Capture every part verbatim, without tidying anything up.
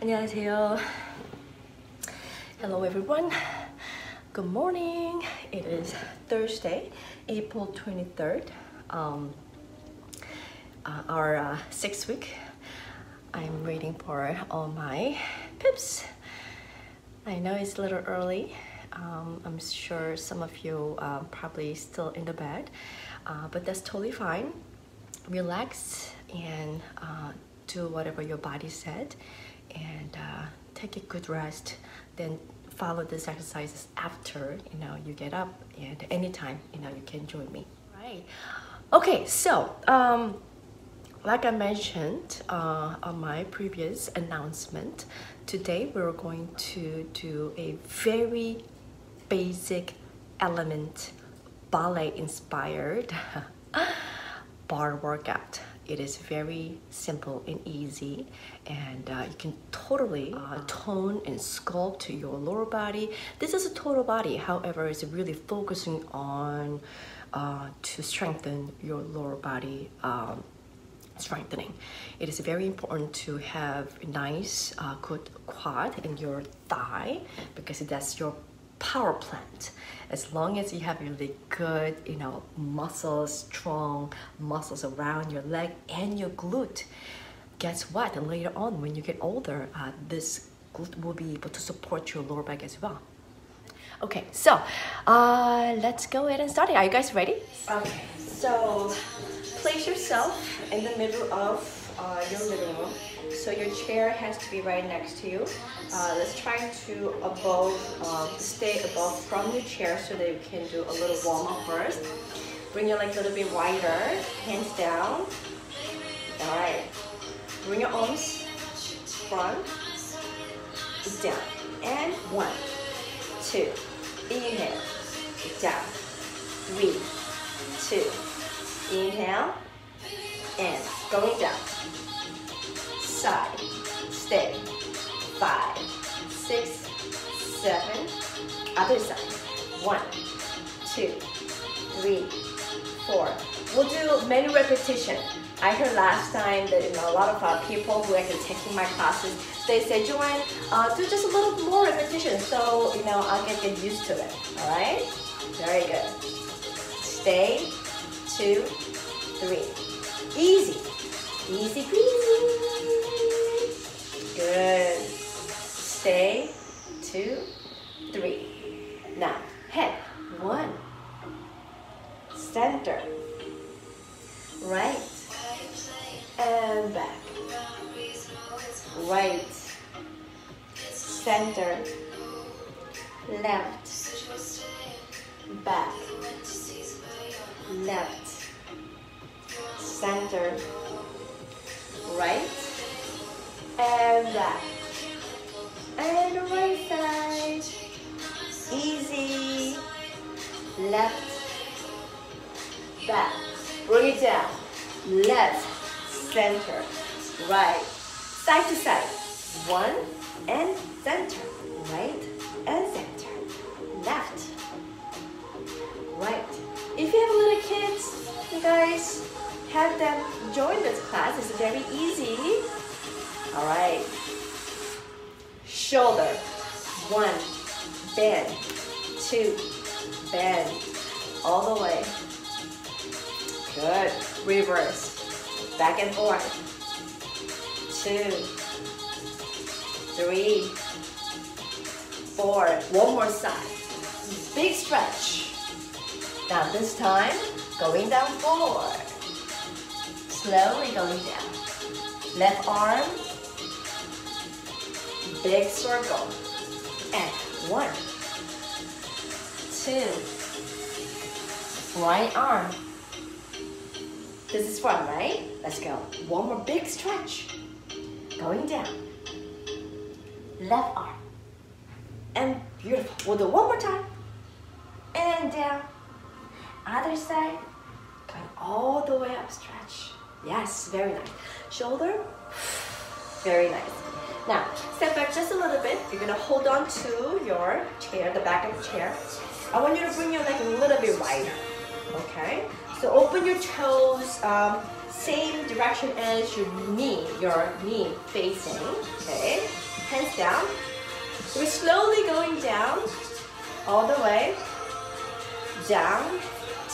안녕하세요. Hello everyone. Good morning. It is Thursday, April twenty-third. Um, uh, our uh, sixth week. I'm waiting for all my pips. I know it's a little early. Um, I'm sure some of you are probably still in the bed, uh, but that's totally fine. Relax and uh, do whatever your body said, and uh, take a good rest. Then follow these exercises after you know you get up, and anytime you know you can join me. Right? Okay. So, um, like I mentioned uh, on my previous announcement, today we're going to do a very basic element ballet-inspired bar workout. It is very simple and easy, and uh, you can totally uh, tone and sculpt your lower body. This is a total body, however, it's really focusing on uh, to strengthen your lower body um, strengthening. It is very important to have nice, uh, good quad in your thigh, because that's your power plant. As long as you have really good, you know, muscles, strong muscles around your leg and your glute, guess what? And later on, when you get older, uh, this glute will be able to support your lower back as well. Okay, so uh, let's go ahead and start it. Are you guys ready? Okay, so place yourself in the middle of uh, your living room. So your chair has to be right next to you. Uh, let's try to above, uh, stay above from your chair so that you can do a little warm up first. Bring your legs a little bit wider, hands down. All right. Bring your arms front, down, and one, two, inhale, down, three, two, inhale, and going down. Side, stay, five, six, seven, other side, one, two, three, four. We'll do many repetitions. I heard last time that you know, a lot of uh, people who are taking my classes, they said, Joanne, uh, do just a little more repetition, so you know, I'll get used to it, all right? Very good. Stay, two, three. Easy, easy breezy. Good. Stay, two, three. Now, head, one. Center, right, and back. Right, center, left, back, left. Center, right, and back, and right side, easy, left, back, bring it down, left, center, right, side to side, one, and center, right, and center, left, right. If you have little kids, you guys, have them join this class. It's very easy. All right. Shoulder. One. Bend. Two. Bend. All the way. Good. Reverse. Back and forth. Two. Three. Four. One more side. Big stretch. Now this time, going down forward. Slowly going down. Left arm, big circle, and one, two, right arm. This is front, right? Let's go. One more big stretch. Going down. Left arm, and beautiful. We'll do one more time, and down. Other side, going all the way up, stretch. Yes, very nice. Shoulder, very nice. Now, step back just a little bit. You're gonna hold on to your chair, the back of the chair. I want you to bring your leg a little bit wider, okay? So open your toes, um, same direction as your knee, your knee facing, okay? Hands down. We're slowly going down, all the way, down,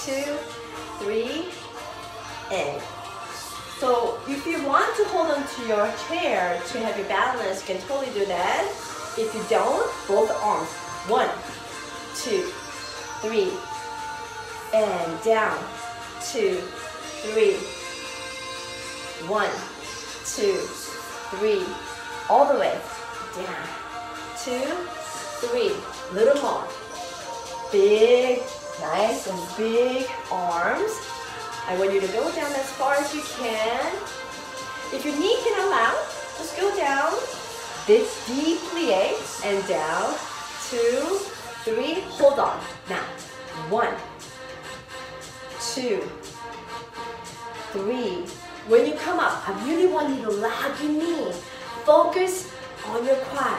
two, three, and. So if you want to hold on to your chair to have your balance, you can totally do that. If you don't, both arms, one, two, three, and down, two, three, one, two, three, all the way, down, two, three, little more, big, nice and big arms. I want you to go down as far as you can. If your knee can allow, just go down, this deep plie, and down, two, three, hold on, now, one, two, three. When you come up, I really want you to lock your knee. Focus on your quad.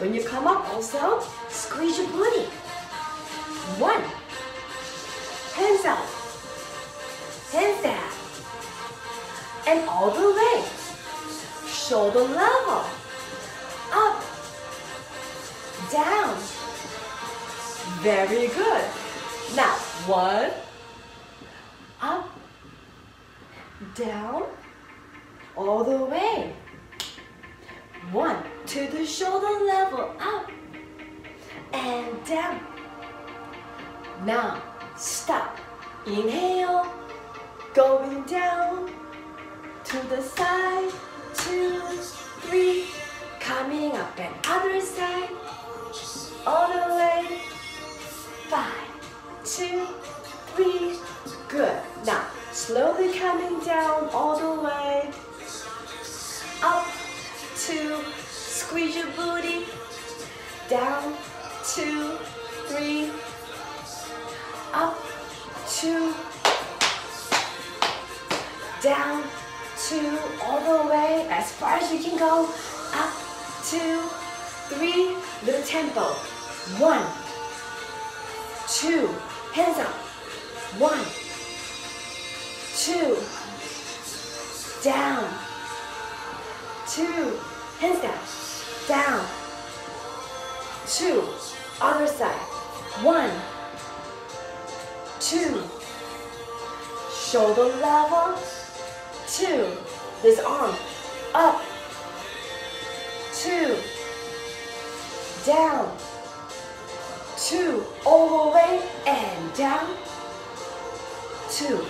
When you come up, also squeeze your booty. One. Hands up. Hands down. And all the way. Shoulder level. Up. Down. Very good. Now, one. Up. Down, all the way. One, to the shoulder level, up, and down. Now, stop. Inhale, going down, to the side, two, three, coming up, and other side, all the way, five, two, three, good. Now, slowly coming down all the way, up, two, squeeze your booty, down, two, three, up, two, down, two, all the way, as far as you can go, up, two, three, little tempo, one, two, hands up, one, two, down, two, hands down, down, two, other side, one, two, shoulder level, two, this arm, up, two, down, two, all the way, and down, two,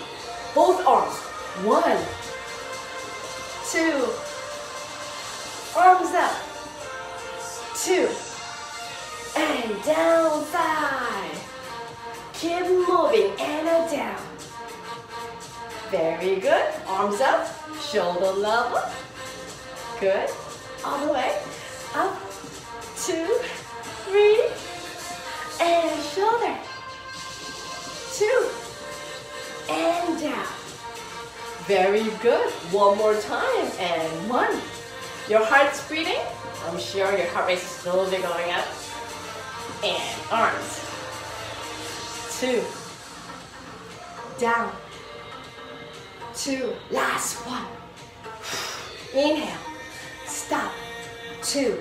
both arms, one, two, arms up, two, and down, five, keep moving, and a down, very good, arms up, shoulder level, good, all the way, up, two, three, and shoulder, two, and down. Very good. One more time. And one. Your heart's beating. I'm sure your heart rate is slowly going up. And arms. Two. Down. Two. Last one. Inhale. Stop. Two.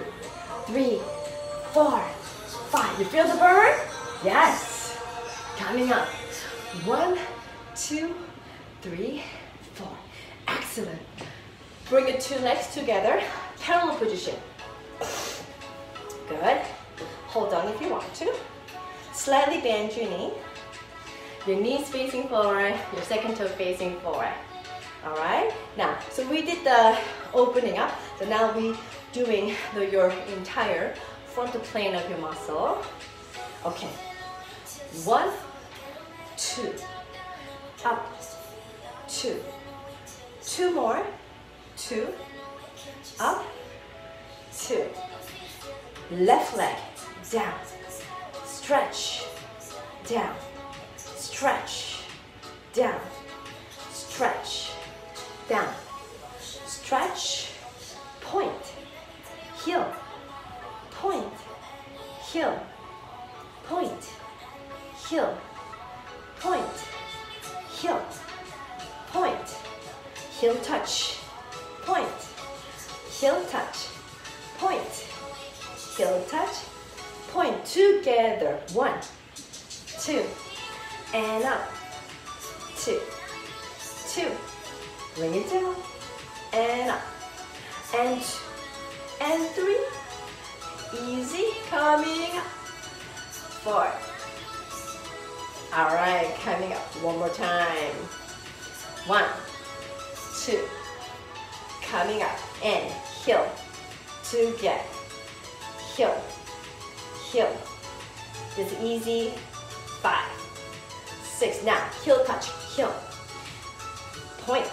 Three. Four. Five. You feel the burn? Yes. Coming up. One. Two, three, four. Excellent. Bring your two legs together. Parallel position. Good. Hold on if you want to. Slightly bend your knee. Your knees facing forward. Your second toe facing forward. All right. Now, so we did the opening up. So now we doing the, your entire frontal plane of your muscle. Okay. One, two. Up, two, two more, two, up, two, left leg, down, stretch, down, stretch, down, stretch, down, stretch, point, heel, point, heel, point, heel, point, heel, point, touch, point, heel touch, point, heel touch, point. Together, one, two, and up, two, two, bring it down, and up, and two, and three, easy, coming up, four. All right, coming up one more time. One, two, coming up and heel, together, heel, heel. It's easy. Five, six. Now heel touch, heel, point,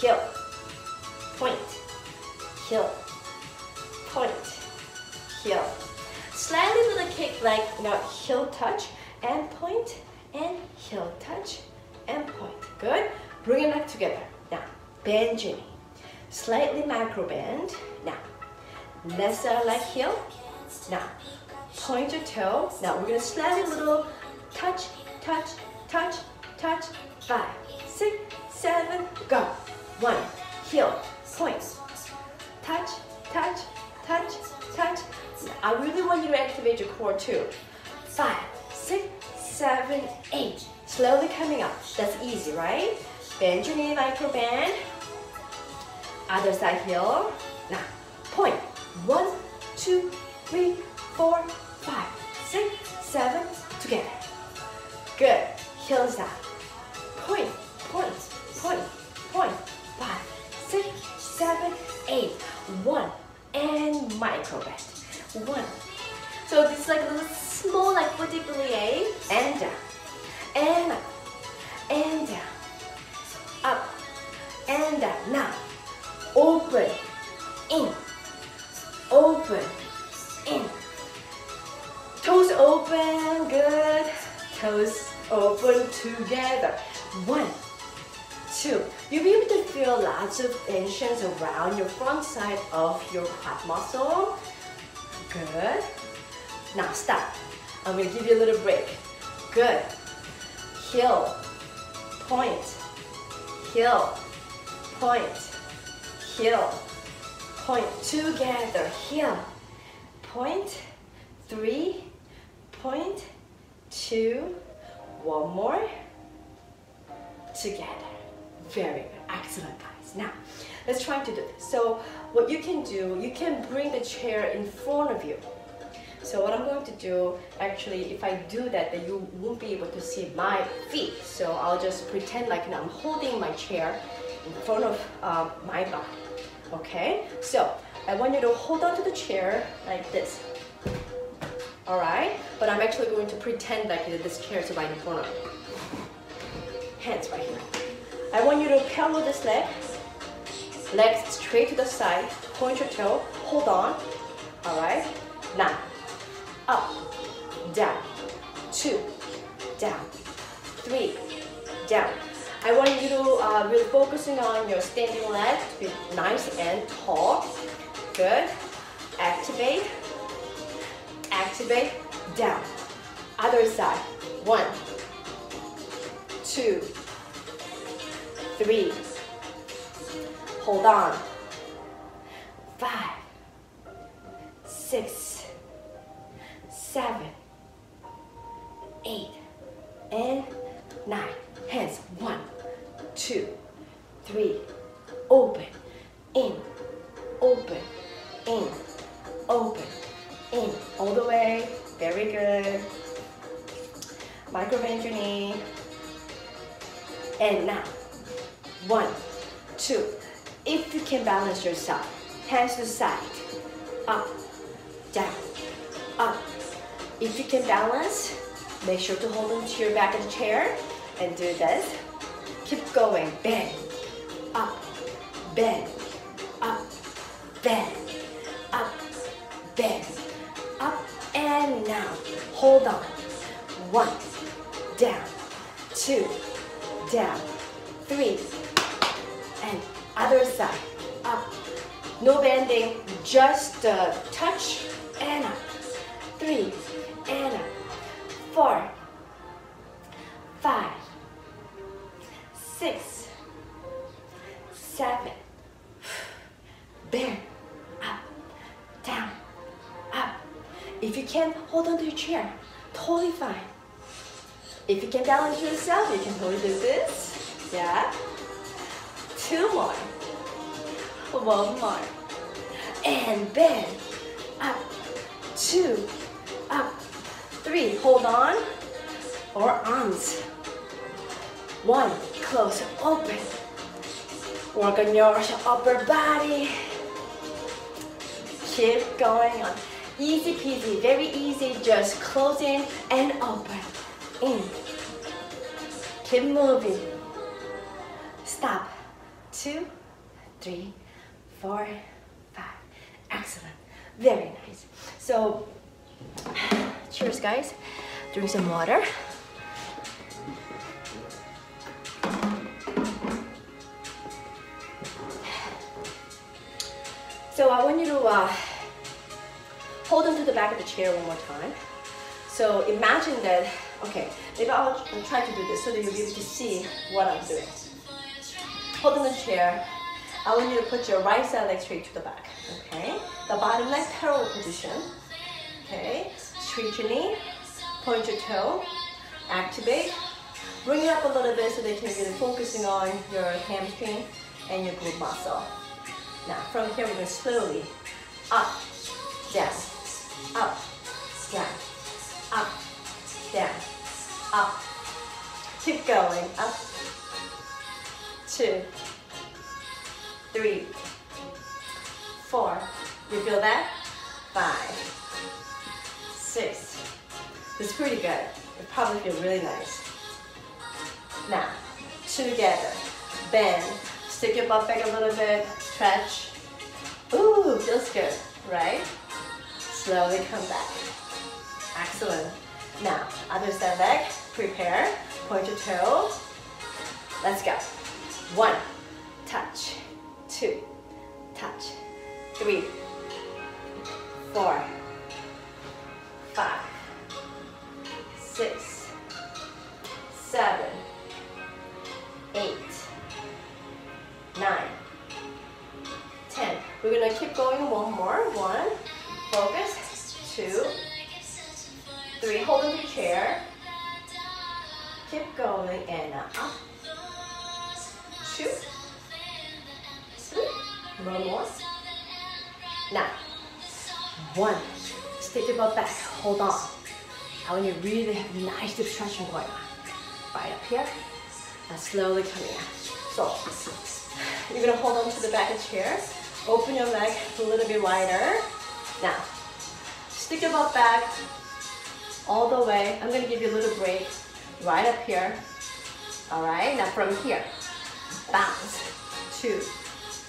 heel, point, heel, point, heel. Slightly with a kick like now heel touch and point and heel touch and point. Good. Bring it back together. Now bend your knee. Slightly macro bend. Now left side like heel. Now point your toe. Now we're gonna slightly little touch, touch, touch, touch. Five, six, seven, go. One, heel, point, touch, touch, touch, touch. Now, I really want you to activate your core too. Five, six, seven, eight. Slowly coming up. That's easy, right? Bend your knee, micro bend. Other side heel. Now, point. One, two, three, four, five, six, seven. Together. Good. Heels up. Point, point, point, point. Five, six, seven, eight. One. And micro bend. One. So this is like a little small like petit plié. And down. And up. And down. Up. And down. Now. Open. In. Open. In. Toes open. Good. Toes open together. One. Two. You'll be able to feel lots of tensions around your front side of your quad muscle. Good. Now stop. I'm going to give you a little break. Good. Heel. Point. Heel. Point. Heel. Point. Together. Heel. Point. Three. Point. Two. One more. Together. Very good. Excellent, guys. Now, let's try to do this. So, what you can do, you can bring the chair in front of you. So, what I'm going to do, actually, if I do that, then you won't be able to see my feet. So, I'll just pretend like now I'm holding my chair in front of um, my body. Okay? So, I want you to hold on to the chair like this. Alright? But I'm actually going to pretend like this chair is right in front of me. Hands right here. I want you to parallel this leg, leg straight to the side, point your toe, hold on, all right, now, up, down, two, down, three, down. I want you to uh, really focusing on your standing leg to be nice and tall, good, activate, activate, down, other side, one, two, three, hold on, five, six, seven, eight, and nine. Hands, one, two, three, open, in, open, in, open, in, all the way, very good, micro bend your knee, and now, one, two. If you can balance yourself, hands to side, up, down, up. If you can balance, make sure to hold onto your back of the chair and do this. Keep going. Bend, up, bend, up, bend, up, bend, up, and now. Hold on. One, down, two, down, three. And other side, up, no bending, just uh, touch, and up, three, and up, four, five, six, seven. Bend, up, down, up. If you can, hold on to your chair. Totally fine. If you can balance yourself, you can totally do this. Yeah. Two more. One more. And bend, up, two, up, three. Hold on. Or arms. One, close, open. Work on your upper body. Keep going on. Easy peasy, very easy. Just close in and open. In. Keep moving. Stop. Two, three, four, five. Excellent. Very nice. So, cheers, guys. Drink some water. So I want you to uh, hold on to the back of the chair one more time. So imagine that, okay, maybe I'll try to do this so that you'll be able to see what I'm doing. Hold on to the chair. I want you to put your right side leg straight to the back, okay? The bottom leg parallel position, okay? Stretch your knee, point your toe, activate. Bring it up a little bit so that you're really focusing on your hamstring and your glute muscle. Now, from here, we're going to slowly up, down, up, down, up, down, up. Keep going. Up, two, three, four. You feel that? Five, six. It's pretty good. It probably feels really nice. Now, together. Bend. Stick your butt back a little bit. Stretch. Ooh, feels good, right? Slowly come back. Excellent. Now, other side leg. Prepare. Point your toe. Let's go. One. Touch. Two. Touch. Three. Four. Five. Six. Seven. Eight. Nine. ten. We're gonna keep going one more. One, focus, two, three, hold on to the chair, keep going, and up, two, three, one more. Now, one, stick your butt back, hold on. I want you to really have nice deep stretching going on. Right up here, and slowly coming out. So, you're gonna hold on to the back of the chair. Open your leg a little bit wider. Now, stick your butt back all the way. I'm gonna give you a little break right up here. All right, now from here, bounce, two,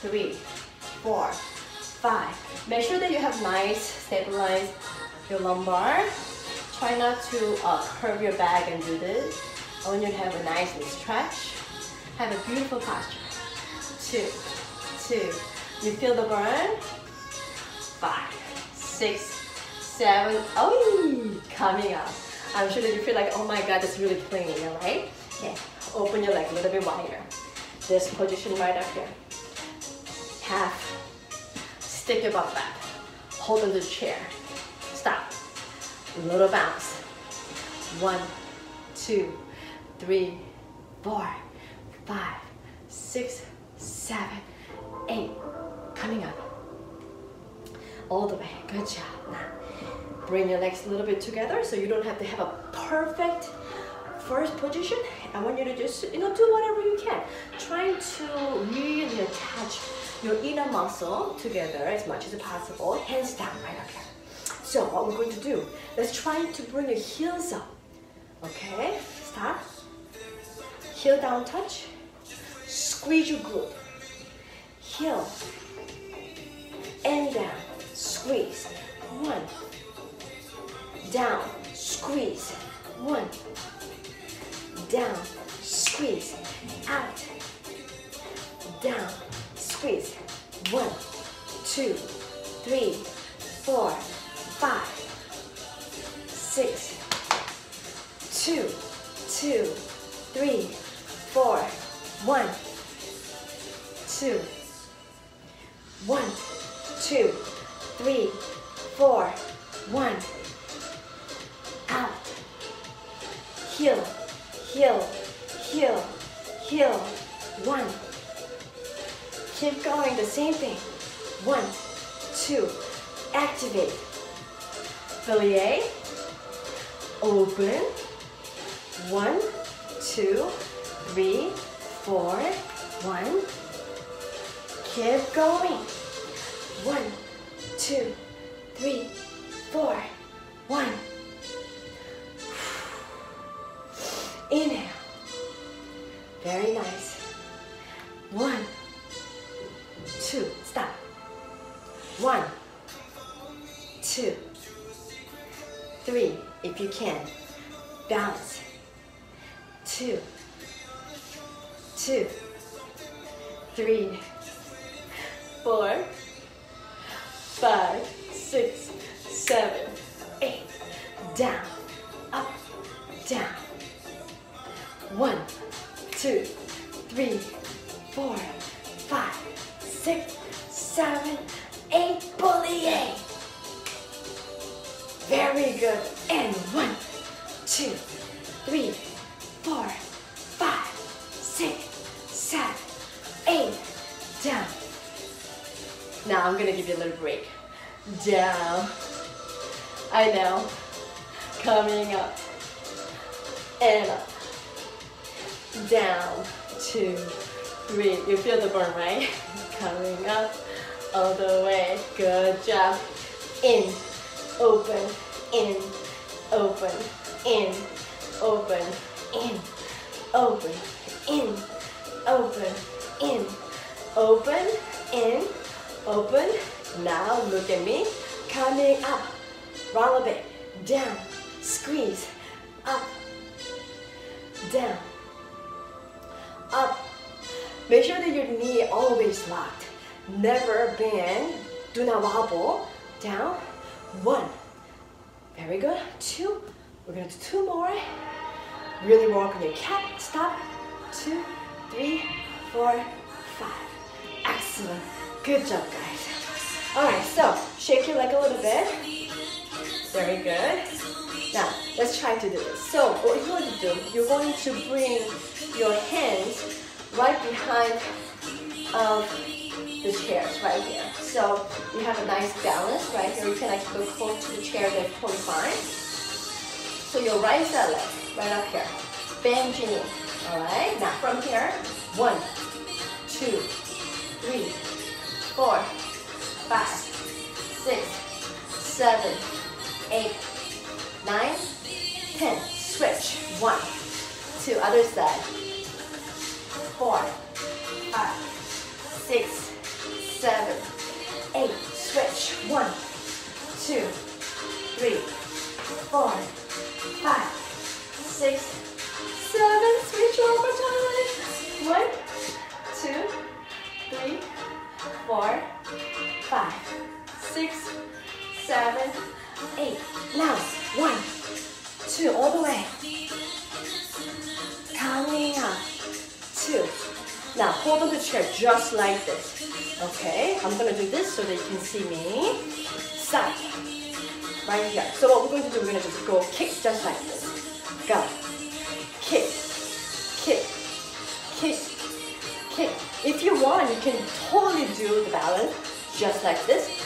three, four, five. Make sure that you have nice, stabilize your lumbar. Try not to uh, curve your back and do this. I want you to have a nice stretch. Have a beautiful posture. Two, two. You feel the burn? Five, six, seven. Oh, coming up. I'm sure that you feel like, oh my God, it's really clean, right? Yeah. Open your leg a little bit wider. This position right up here. Half. Stick your butt back. Hold on to the chair. Stop. Little bounce. One, two, three, four, five, six, seven, eight. Coming up. All the way. Good job. Now, bring your legs a little bit together so you don't have to have a perfect first position. I want you to just, you know, do whatever you can. Trying to really attach your inner muscle together as much as possible. Hands down right up here. So what we're going to do, let's try to bring your heels up. Okay? Start. Heel down touch. Squeeze your glute. Heel. And down, squeeze, one, down, squeeze, one, down, squeeze, out, down, squeeze, one, two, three, four, five, six, two, two, three, four, one, two. One, two, three, four, one. Out. Heel, heel, heel, heel. One. Keep going, the same thing. One, two, activate. Plie, open. One, two, three, four, one. Keep going. One, two, three, four, one. Inhale. Very nice. One, two, stop. One, two, three, if you can. Bounce. Two, two, three, four, five, six, seven, eight. Down, up, down. One, two, three, four, five, six, seven, eight. Plie. Very good. And one, two, three, four, five, six, seven, eight. Down. Now I'm gonna give you a little break. Down. I know. Coming up. And up. Down. Two, three. You feel the burn, right? Coming up. All the way. Good job. In. Open. In. Open. In. Open. In. Open. In. Open. In. Open. In. Open. Now look at me. Coming up. Roll a bit. Down. Squeeze. Up. Down. Up. Make sure that your knee always locked. Never bend. Do not wobble. Down. One. Very good. Two. We're gonna do two more. Really work on your cat. Stop. Two, three, four, five. Excellent. Good job, guys. Alright, so shake your leg a little bit. Very good. Now, let's try to do this. So, what you're going to do, you're going to bring your hands right behind um, the chairs right here. So, you have a nice balance right here. You can actually go close to the chair, that's totally fine. So, your right side leg, right up here. Bend your knee. Alright, now from here, one, two, three, four, five, six, seven, eight, nine, ten. Switch. One, two, other side. Four, five, six, seven, eight. Switch. One, two, three, four, five, six, seven. Switch one more time. One, two, three, four, five, six, seven, eight. Now, one, two, all the way. Coming up, two. Now, hold on the chair just like this. Okay, I'm gonna do this so that you can see me. Side, right here. So what we're going to do, we're gonna just go kick just like this. Go, kick, kick, kick, kick. If you want, you can totally do the balance just like this.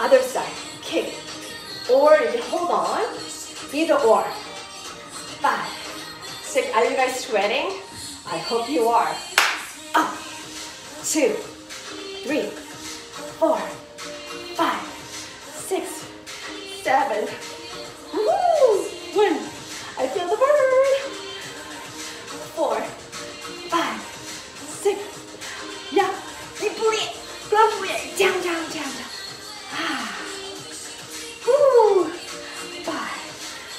Other side, kick. Or you can hold on, either or. Five, six, are you guys sweating? I hope you are. Up, two, three, four, five, six, seven. Woo! One, I feel the burn. Four, five, six, yeah, down, down, down.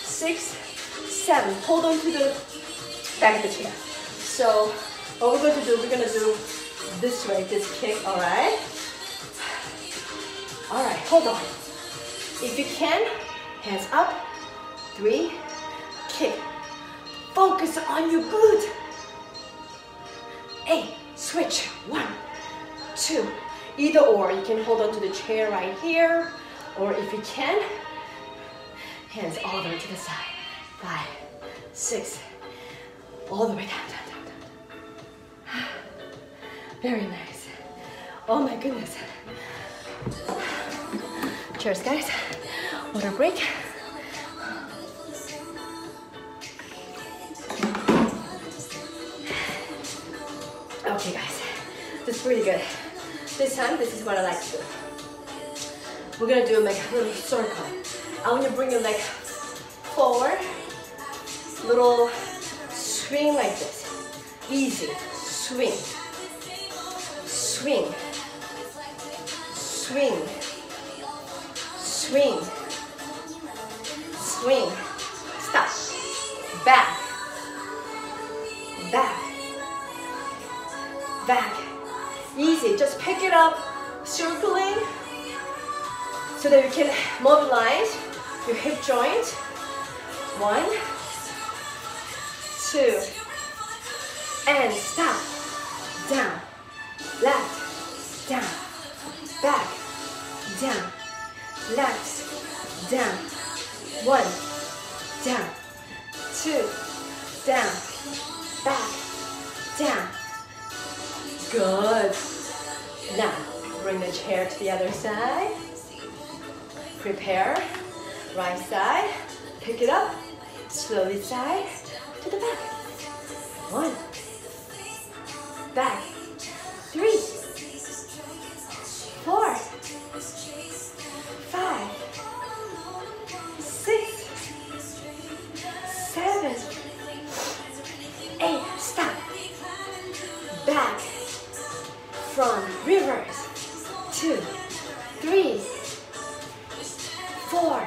Six, seven. Hold on to the back of the chair. So what we're going to do, we're going to do this way, this kick, all right? All right, hold on. If you can, hands up, three, kick. Focus on your glute. Eight, switch. One, two. Either or, you can hold on to the chair right here, or if you can, hands all the way to the side. Five, six, all the way down, down, down, down. Very nice. Oh my goodness. Cheers, guys. Water break. Okay, guys, this is pretty good. This time, this is what I like to do. We're gonna do like a little circle. I want you to bring your leg forward, little swing like this. Easy, swing, swing, swing, swing, swing. Stop. Back, back, back. Easy, just pick it up, circling, so that you can mobilize your hip joint. One, two, and stop. Down, left, down, back, down, left, down. One, down, two, down, back, down. Good. Now, bring the chair to the other side. Prepare. Right side. Pick it up. Slowly side to the back. One. Back. Three. Four. Five. Six. Seven. Eight. Stop. Back. From reverse, two, three, four,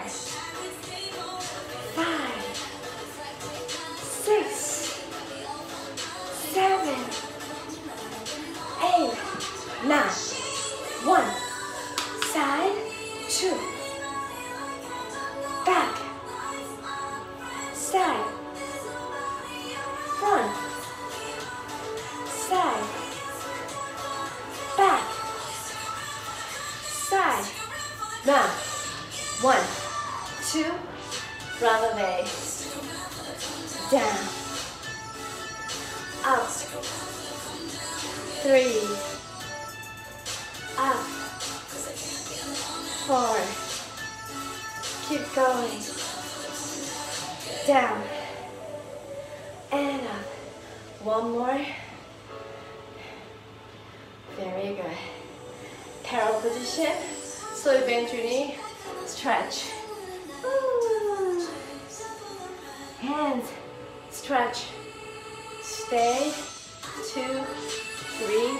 five, six, seven, eight, nine, one, side, two, back, side, front, side, back, side. Now, one, two, releve, down, up, three, up, four, keep going, down, and up. One more. Very good. Parallel position. Slowly bend your knee. Stretch. Ooh. Hands. Stretch. Stay. Two, three,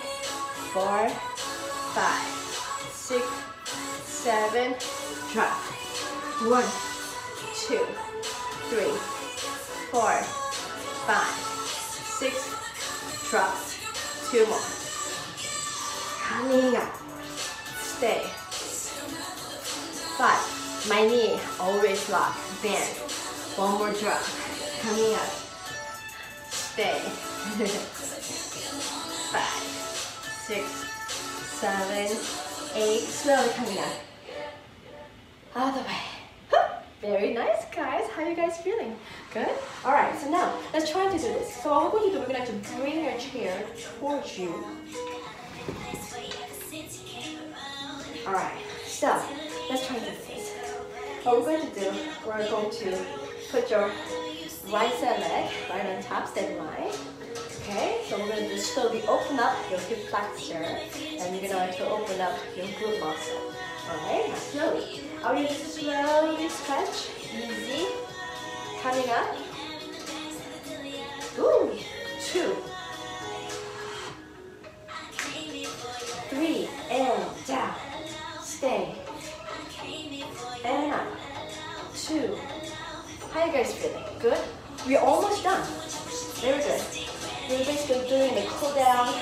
four, five, six, seven. Drop. One, two, three, four, five, six. Drop. Two more. Coming up, stay, but my knee always locked, bend, one more drop, coming up, stay, five, six, seven, eight, slowly coming up, all the way. Very nice, guys. How are you guys feeling? Good? All right, so now, let's try to do this. So what we're going to do, we're going to have to bring your chair towards you. Alright, so let's try this. What we're going to do, we're going to put your right side leg right on top, steady line. Okay, so we're going to just slowly open up your hip flexor and you're going to open up your glute muscle. Alright, slowly. Are you slowly stretch? Easy. Coming up. Ooh, two. Three, and down. Stay. And up. Two. How are you guys feeling? Good? We're almost done. Very good. We're basically doing the cool down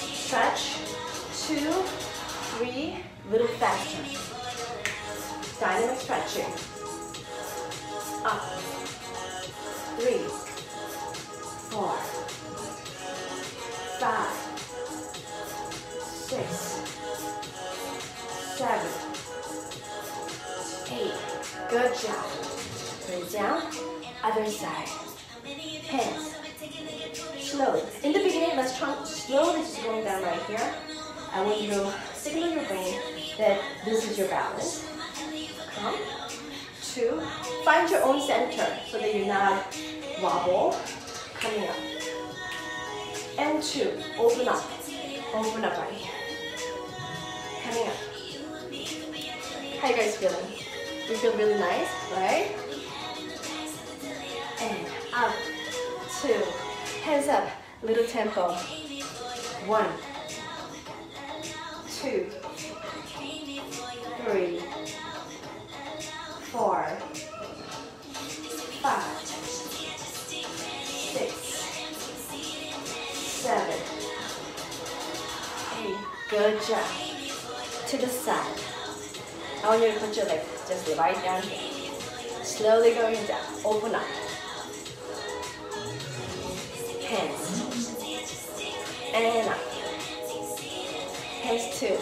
stretch. Two, three, little faster. Dynamic stretching. Up. Three, four, five, six. eight. Good job. Bring it down. Other side. Hands. Slowly. In the beginning, let's try slowly just going down right here. I want you to signal your brain that this is your balance. Come. Two. Find your own center so that you're not wobble. Coming up. And two. Open up. Open up right here. Coming up. How you guys feeling? You feel really nice, right? And up, two, hands up, little tempo. One, two, three, four, five, six, seven, eight. Good job. To the side. I want you to put your leg just right down here. Slowly going down. Open up. Hands. And up. Hands two.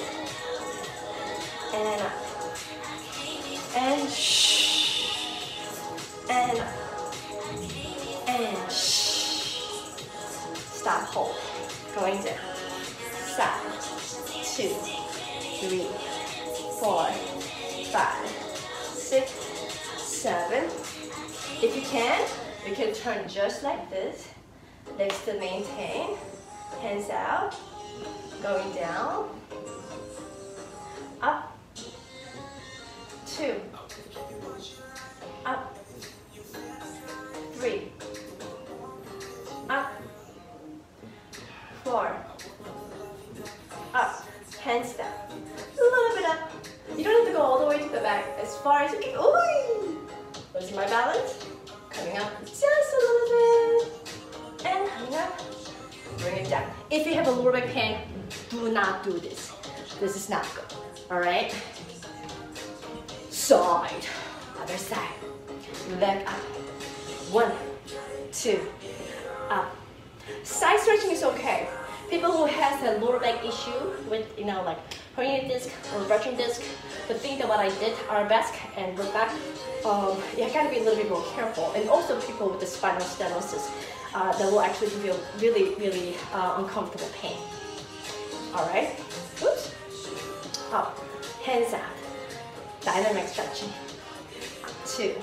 And up. And shh. And up. And shh. Stop. Hold. Going down. Side. Two. Three. Four. Five, six, seven. If you can, you can turn just like this. Legs to maintain. Hands out. Going down. Up. Two. Up. Three. Up. Four. Up. Hands down. A little bit up. You don't have to go all the way to the back, as far as you can. Ooh! Where's my balance? Coming up just a little bit. And coming up. Bring it down. If you have a lower back pain, do not do this. This is not good. Alright? Side. Other side. Leg up. One, two, up. Side stretching is okay. People who have a lower back issue with, you know, like herniated disc or ruptured disc, but think that what I did our back and look back, um, you gotta be a little bit more careful. And also people with the spinal stenosis, uh, that will actually feel really, really uh, uncomfortable pain. All right, oops, up, hands out, dynamic stretching. Two,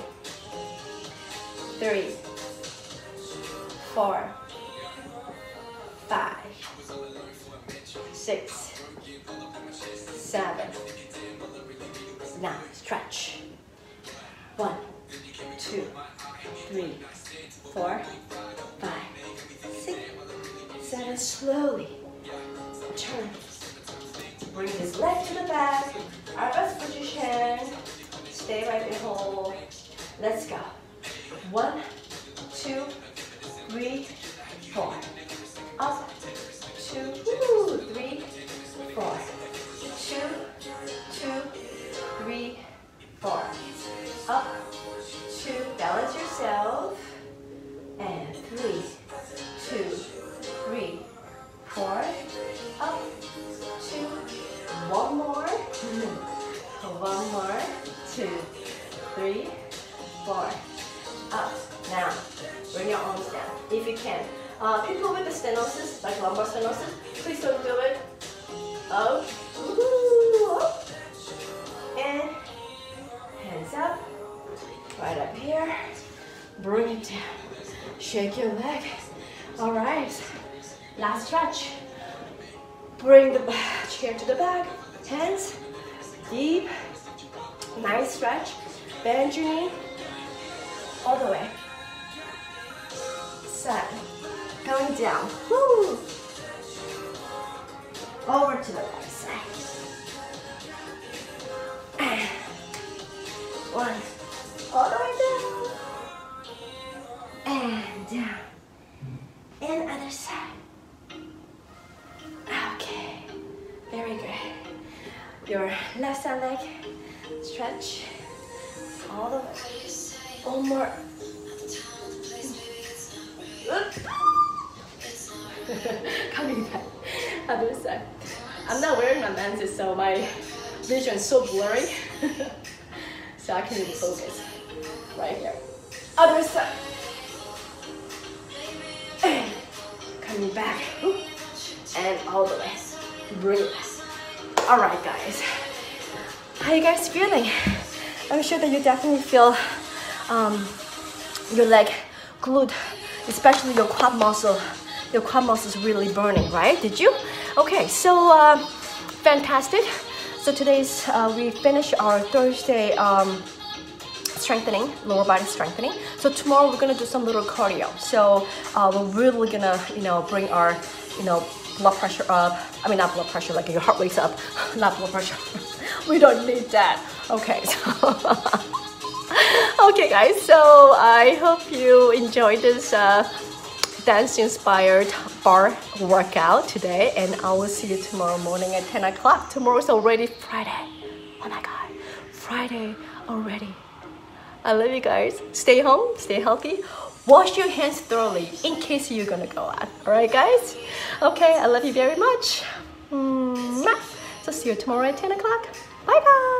three, four, five, six, seven, nine, stretch. One, two, three, four, five, six, seven, slowly turn. Bring this leg to the back, our best position, stay right in hold. Let's go. One, two, three, four. Up, two, woo, three, four, two, two, three, four, up, two, balance yourself, and three, two, three, four, up, two, one more, one more, two, three, four, up. Now, bring your arms down if you can. Uh, people with the stenosis, like lumbar stenosis, please don't do it. Up, ooh, up, and hands up, right up here. Bring it down. Shake your leg. All right, last stretch. Bring the chair to the back. Hands deep. Nice stretch. Bend your knee all the way. Set. Going down. Woo. Over to the right side. One. All the way down. And down. And other side. Okay. Very good. Your left side leg. Stretch. All the way. One more. Coming back. Other side. I'm not wearing my lenses, so my vision is so blurry. So so I can focus right here. Other side. Coming back and all the way. Breathe. All right, guys. How you guys feeling? I'm sure that you definitely feel um, your leg, glute, especially your quad muscle. Your quad muscle is really burning, right? Did you? Okay, so uh, fantastic. So today's uh, we finish our Thursday um, strengthening, lower body strengthening. So tomorrow we're gonna do some little cardio. So uh, we're really gonna, you know, bring our, you know, blood pressure up. I mean, not blood pressure, like your heart rate's up, not blood pressure. We don't need that. Okay. So okay guys, so I hope you enjoyed this uh, dance inspired bar workout today, and I will see you tomorrow morning at ten o'clock. Tomorrow's already Friday. Oh my god, Friday already. I love you guys. Stay home, stay healthy, wash your hands thoroughly in case you're gonna go out. Alright guys, okay, I love you very much. So see you tomorrow at ten o'clock. Bye bye.